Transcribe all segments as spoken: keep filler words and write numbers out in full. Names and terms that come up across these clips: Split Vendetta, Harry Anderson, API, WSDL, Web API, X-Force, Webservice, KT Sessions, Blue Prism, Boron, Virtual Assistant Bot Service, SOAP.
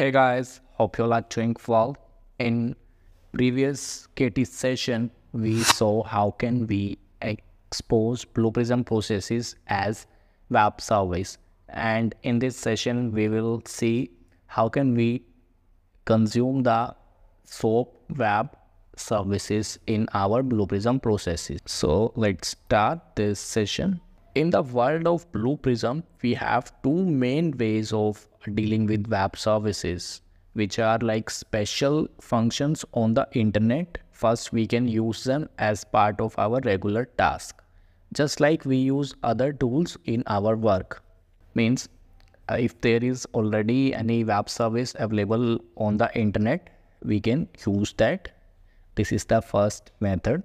Hey guys, hope you like doing well. In previous K T session, we saw how can we expose Blue Prism processes as web service. And in this session, we will see how can we consume the SOAP web services in our Blue Prism processes. So let's start this session. In the world of Blue Prism, we have two main ways of dealing with web services, which are like special functions on the internet. First, we can use them as part of our regular task, just like we use other tools in our work. Means uh, if there is already any web service available on the internet, we can use that. This is the first method.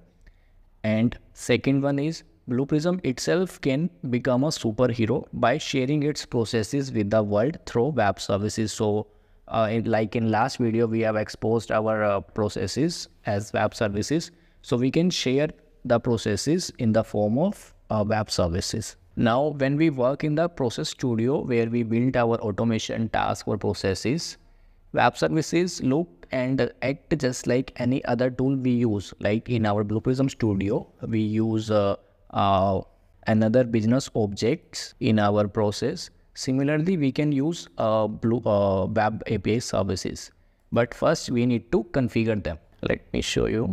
And second one is Blue Prism itself can become a superhero by sharing its processes with the world through web services. So uh, in, like in last video, we have exposed our uh, processes as web services. So we can share the processes in the form of uh, web services. Now, when we work in the process studio where we build our automation task or processes, web services look and act just like any other tool we use. Like in our Blue Prism studio, we use uh, Uh, another business objects in our process. Similarly, we can use uh, blue, uh, web A P I services. But first, we need to configure them. Let me show you.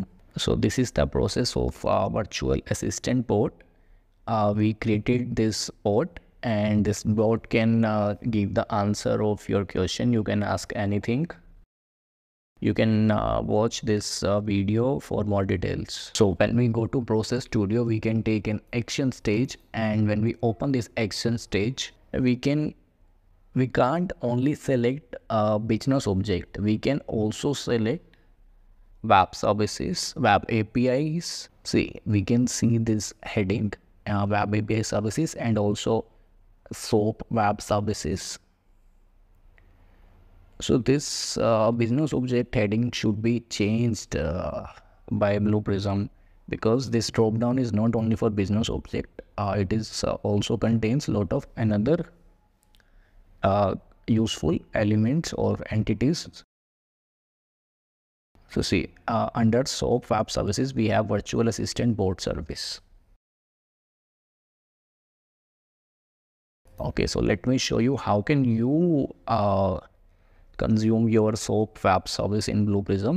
So this is the process of uh, virtual assistant bot. Uh, we created this bot, and this bot can uh, give the answer of your question. You can ask anything. You can uh, watch this uh, video for more details. So when we go to Process Studio, we can take an action stage, and when we open this action stage, we can we can't only select a business object. We can also select web services, web A P Is. See, we can see this heading uh, web A P I services and also SOAP web services. So this uh, business object heading should be changed uh, by Blue Prism, because this drop down is not only for business object. Uh, it is uh, also contains lot of another uh, useful elements or entities. So see, uh, under SOAP web services, we have virtual assistant bot service. Okay, so let me show you how can you uh, consume your SOAP web service in Blue Prism.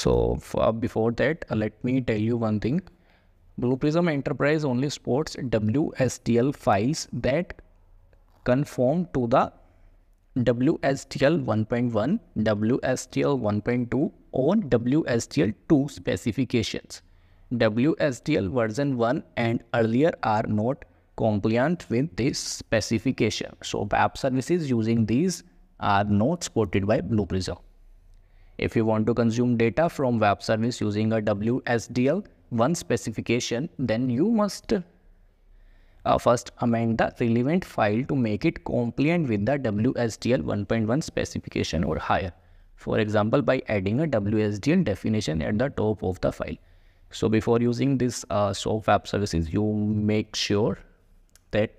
So uh, before that, uh, let me tell you one thing. Blue Prism Enterprise only supports W S D L files that conform to the W S D L one point one, W S D L one point two or W S D L two specifications. W S D L version one and earlier are not compliant with this specification. So web services using these are not supported by Blue Prism. If you want to consume data from web service using a W S D L one specification, then you must uh, first amend the relevant file to make it compliant with the W S D L one point one specification or higher. For example, by adding a W S D L definition at the top of the file. So before using this uh, SOAP web services, you make sure that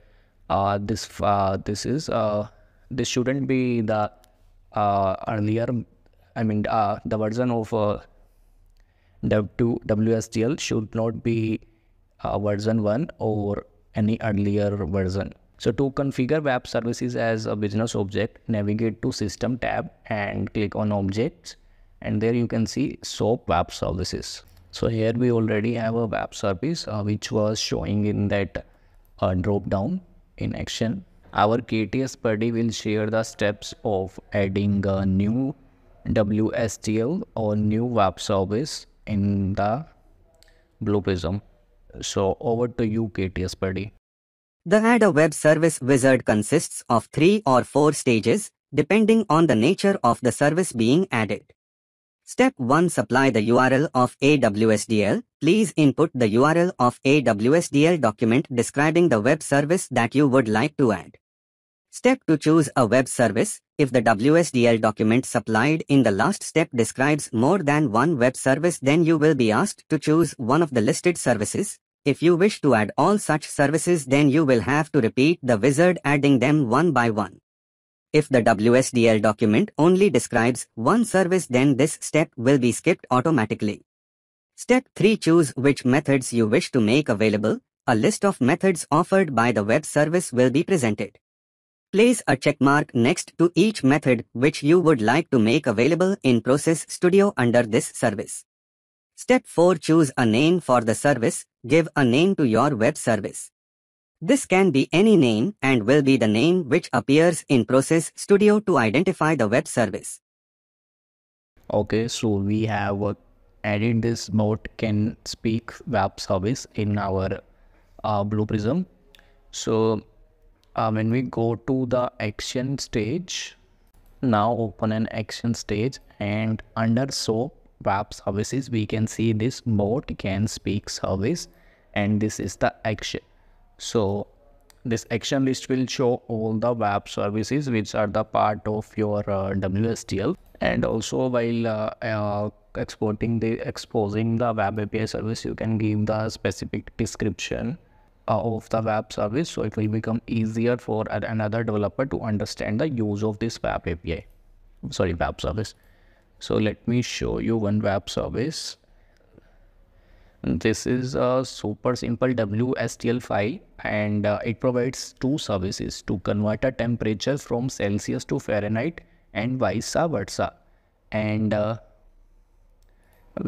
uh, this uh, this is uh, this shouldn't be the uh, earlier I mean uh, the version of uh, W S D L should not be uh, version one or any earlier version. So to configure web services as a business object, navigate to System tab and click on Objects, and there you can see SOAP web services. So here we already have a web service uh, which was showing in that Uh, drop down in action. Our K T S buddy will share the steps of adding a new W S D L or new web service in the Blue Prism. So over to you, K T S buddy. The Add a Web Service wizard consists of three or four stages depending on the nature of the service being added. Step one. Supply the U R L of A W S D L. Please input the U R L of A W S D L document describing the web service that you would like to add. Step two. Choose a web service. If the W S D L document supplied in the last step describes more than one web service, then you will be asked to choose one of the listed services. If you wish to add all such services, then you will have to repeat the wizard, adding them one by one. If the W S D L document only describes one service, then this step will be skipped automatically. Step three. Choose which methods you wish to make available. A list of methods offered by the web service will be presented. Place a checkmark next to each method which you would like to make available in Process Studio under this service. Step four. Choose a name for the service. Give a name to your web service. This can be any name and will be the name which appears in Process Studio to identify the web service. Okay, so we have added this mode can speak web service in our uh, Blue Prism. So Uh, when we go to the action stage, now open an action stage, and under SOAP web services we can see this bot can speak service, and this is the action. So this action list will show all the web services which are the part of your uh, W S D L, and also while uh, uh, exporting the exposing the web A P I service, you can give the specific description of the web service, so it will become easier for another developer to understand the use of this web A P I, sorry, web service. So let me show you one web service. This is a super simple W S D L file, and uh, it provides two services to convert a temperature from Celsius to Fahrenheit and vice versa, and uh,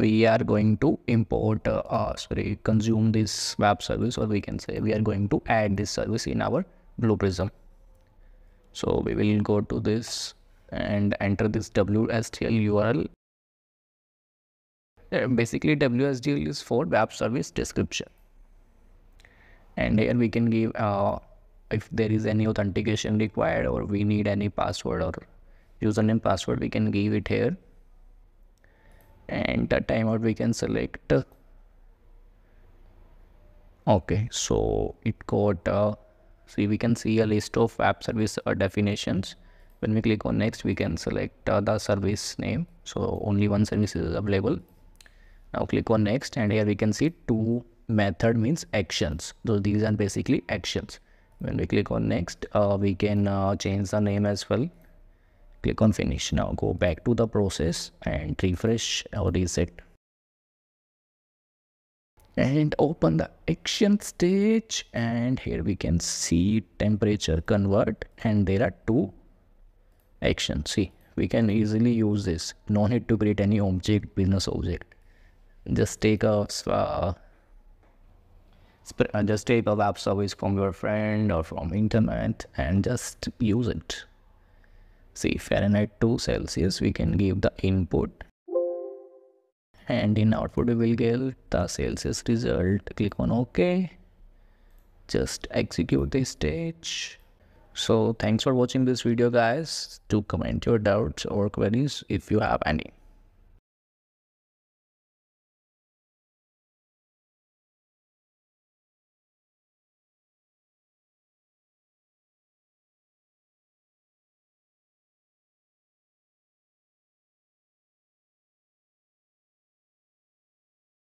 we are going to import uh, uh, sorry consume this web service, or we can say we are going to add this service in our Blue Prism. So we will go to this and enter this W S D L U R L. Uh, basically W S D L is for web service description, and here we can give uh, if there is any authentication required or we need any password or username password, we can give it here. And the timeout we can select. Okay, so it got uh, see we can see a list of app service uh, definitions. When we click on next, we can select uh, the service name, so only one service is available. Now click on next, and here we can see two method means actions, so these are basically actions. When we click on next, uh, we can uh, change the name as well. Click on finish. Now go back to the process and refresh or reset and open the action stage, and here we can see temperature convert, and there are two actions. See, we can easily use this, no need to create any object, business object. Just take a uh, just take a web service from your friend or from internet and just use it. See, Fahrenheit to Celsius, we can give the input, and in output we will get the Celsius result. Click on OK. Just execute this stage. So thanks for watching this video, guys. Do comment your doubts or queries if you have any.